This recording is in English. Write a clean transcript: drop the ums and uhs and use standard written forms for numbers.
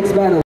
next battle.